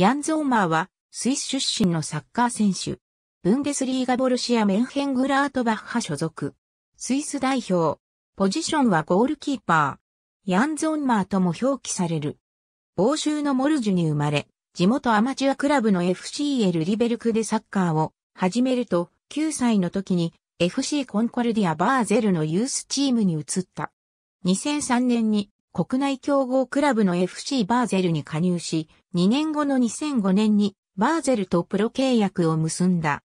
ヤン・ゾーマーはスイス出身のサッカー選手。ブンデスリーガボルシア・メンヘングラートバッハ所属。スイス代表。ポジションはゴールキーパー。ヤン・ゾーマーとも表記される。欧州のモルジュに生まれ、地元アマチュアクラブの FCL リベルクでサッカーを始めると、9歳の時に FC コンコルディア・バーゼルのユースチームに移った。2003年に国内強豪クラブの FC バーゼルに加入し、2年後の2005年にバーゼルとプロ契約を結んだ。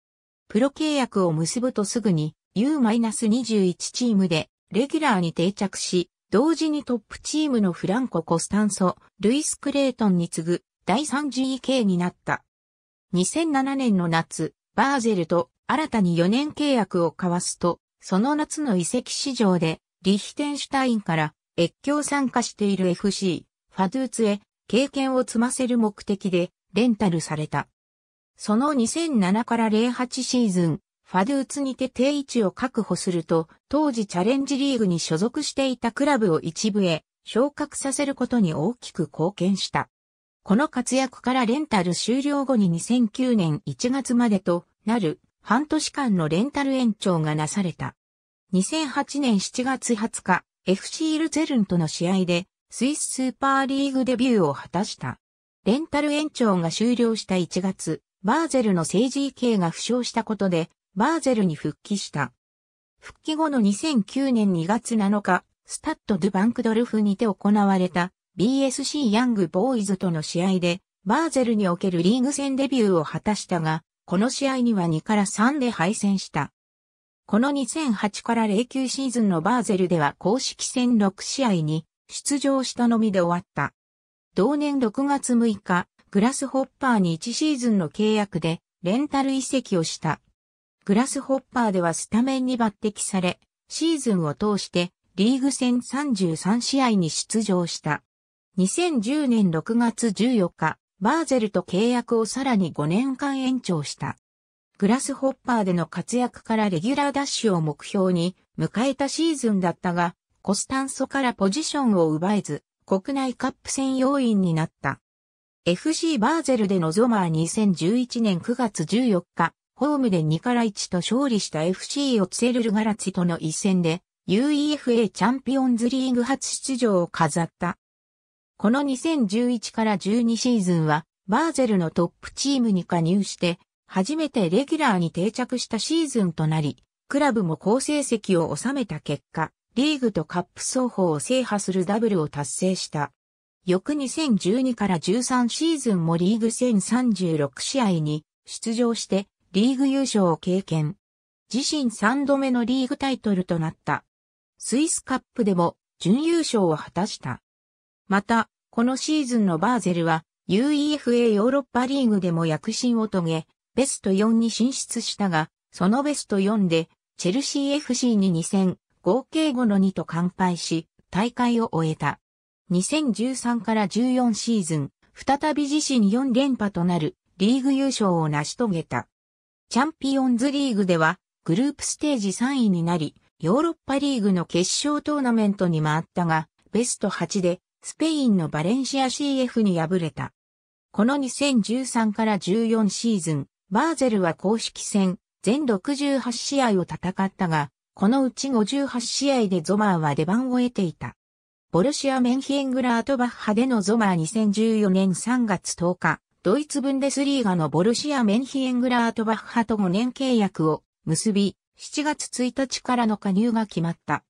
プロ契約を結ぶとすぐに U-21 チームでレギュラーに定着し、同時にトップチームのフランコ・コスタンソ、ルイス・クレイトンに次ぐ第 3GK になった。2007年の夏、バーゼルと新たに4年契約を交わすと、その夏の移籍市場でリヒテンシュタインから越境参加している FC、ファドゥーツへ経験を積ませる目的でレンタルされた。その2007から08シーズン、ファドゥーツにて定位置を確保すると、当時チャレンジリーグに所属していたクラブを一部へ昇格させることに大きく貢献した。この活躍からレンタル終了後に2009年1月までとなる半年間のレンタル延長がなされた。2008年7月20日、FC ルツェルンとの試合で、スイススーパーリーグデビューを果たした。レンタル延長が終了した1月、バーゼルの3GKが負傷したことで、バーゼルに復帰した。復帰後の2009年2月7日、スタッド・ドゥ・バンクドルフにて行われた BSC ヤングボーイズとの試合で、バーゼルにおけるリーグ戦デビューを果たしたが、この試合には2-3で敗戦した。この2008から09シーズンのバーゼルでは公式戦6試合に出場したのみで終わった。同年6月6日、グラスホッパーに1シーズンの契約でレンタル移籍をした。グラスホッパーではスタメンに抜擢され、シーズンを通してリーグ戦33試合に出場した。2010年6月14日、バーゼルと契約をさらに5年間延長した。グラスホッパーでの活躍からレギュラー奪取を目標に迎えたシーズンだったが、コスタンソからポジションを奪えず、国内カップ戦要員になった。FC バーゼルでのゾーマー2011年9月14日、ホームで2-1と勝利した FC オツェルルガラツィとの一戦で、UEFA チャンピオンズリーグ初出場を飾った。この2011から12シーズンは、バーゼルのトップチームに加入して、初めてレギュラーに定着したシーズンとなり、クラブも好成績を収めた結果、リーグとカップ双方を制覇するダブルを達成した。翌2012から13シーズンもリーグ戦36試合に出場してリーグ優勝を経験。自身3度目のリーグタイトルとなった。スイスカップでも準優勝を果たした。また、このシーズンのバーゼルは UEFA ヨーロッパリーグでも躍進を遂げ、ベスト4に進出したが、そのベスト4で、チェルシー FC に2戦、合計5-2と完敗し、大会を終えた。2013から14シーズン、再び自身4連覇となる、リーグ優勝を成し遂げた。チャンピオンズリーグでは、グループステージ3位になり、ヨーロッパリーグの決勝トーナメントに回ったが、ベスト8で、スペインのバレンシア CF に敗れた。この2013から14シーズン、バーゼルは公式戦、全68試合を戦ったが、このうち58試合でゾマーは出番を得ていた。ボルシア・メンヘングラートバッハでのゾマー2014年3月10日、ドイツブンデスリーガのボルシア・メンヘングラートバッハと5年契約を結び、7月1日からの加入が決まった。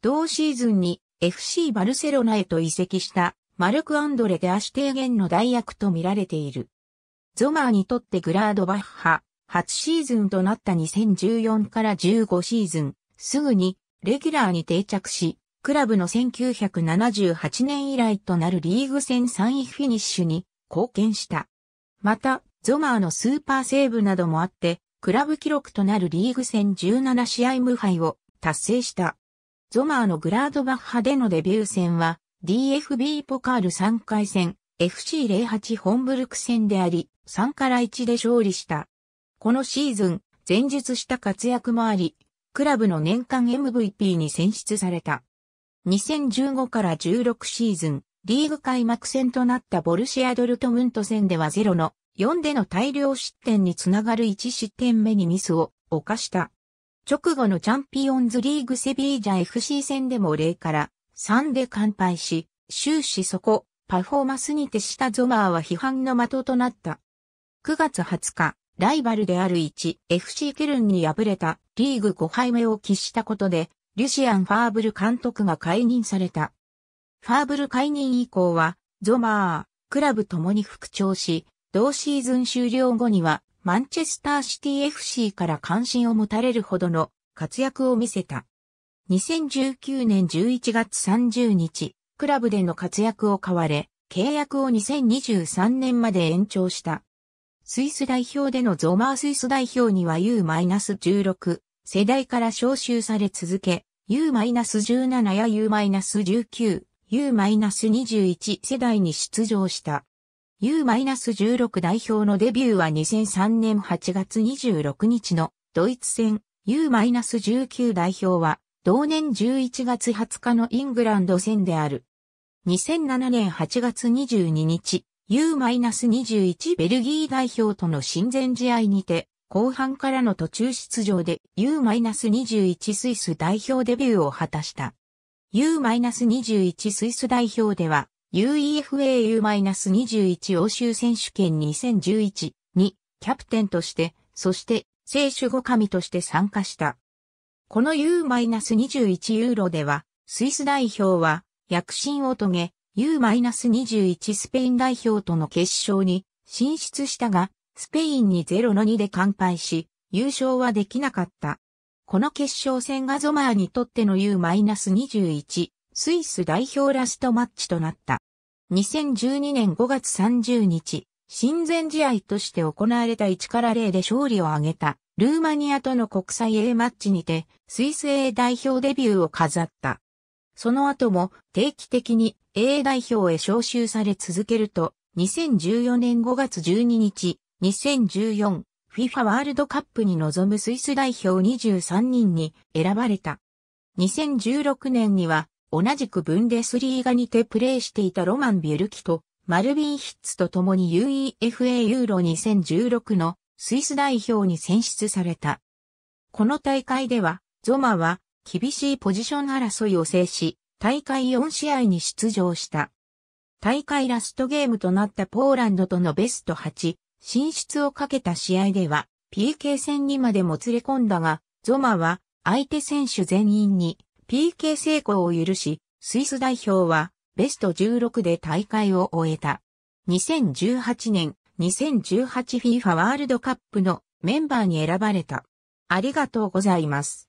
同シーズンに FC バルセロナへと移籍したマルク・アンドレ・テア・シュテーゲンの代役と見られている。ゾマーにとってグラートバッハ、初シーズンとなった2014から15シーズン、すぐにレギュラーに定着し、クラブの1978年以来となるリーグ戦3位フィニッシュに貢献した。また、ゾマーのスーパーセーブなどもあって、クラブ記録となるリーグ戦17試合無敗を達成した。ゾマーのグラートバッハでのデビュー戦は、DFB ポカール3回戦、FC08 ホンブルク戦であり、3-1で勝利した。このシーズン、前述した活躍もあり、クラブの年間 MVP に選出された。2015から16シーズン、リーグ開幕戦となったボルシア・ドルトムント戦では0-4での大量失点につながる1失点目にミスを犯した。直後のチャンピオンズリーグセビージャ FC 戦でも0-3で完敗し、終始そこ、パフォーマスに徹したゾマーは批判の的となった。9月20日、ライバルである1FC ケルンに敗れたリーグ5敗目を喫したことで、リュシアン・ファーブル監督が解任された。ファーブル解任以降は、ゾマー、クラブともに復調し、同シーズン終了後には、マンチェスターシティ FC から関心を持たれるほどの活躍を見せた。2019年11月30日、クラブでの活躍を買われ、契約を2023年まで延長した。スイス代表でのゾマースイス代表には U-16 世代から招集され続け、U-17 や U-19、U-21 世代に出場した。U-16 代表のデビューは2003年8月26日のドイツ戦、U-19 代表は同年11月20日のイングランド戦である。2007年8月22日、U-21 ベルギー代表との親善試合にて、後半からの途中出場で U-21 スイス代表デビューを果たした。U-21 スイス代表では、UEFA U-21 欧州選手権2011にキャプテンとして、そして聖守護神として参加した。この U-21 ユーロでは、スイス代表は躍進を遂げ、U-21 スペイン代表との決勝に進出したが、スペインに0-2で完敗し、優勝はできなかった。この決勝戦がゾマーにとっての U-21。スイス代表ラストマッチとなった。2012年5月30日、親善試合として行われた1-0で勝利を挙げた、ルーマニアとの国際 A マッチにて、スイス A 代表デビューを飾った。その後も定期的に A 代表へ招集され続けると、2014年5月12日、2014、FIFA ワールドカップに臨むスイス代表23人に選ばれた。2016年には、同じくブンデスリーガにてプレーしていたロマン・ビュルキとマルビン・ヒッツと共に UEFA ユーロ2016のスイス代表に選出された。この大会では、ゾマは厳しいポジション争いを制し、大会4試合に出場した。大会ラストゲームとなったポーランドとのベスト8進出をかけた試合では、PK 戦にまでもつれ込んだが、ゾマは相手選手全員にPK 成功を許し、スイス代表はベスト16で大会を終えた。2018年、2018FIFA ワールドカップのメンバーに選ばれた。ありがとうございます。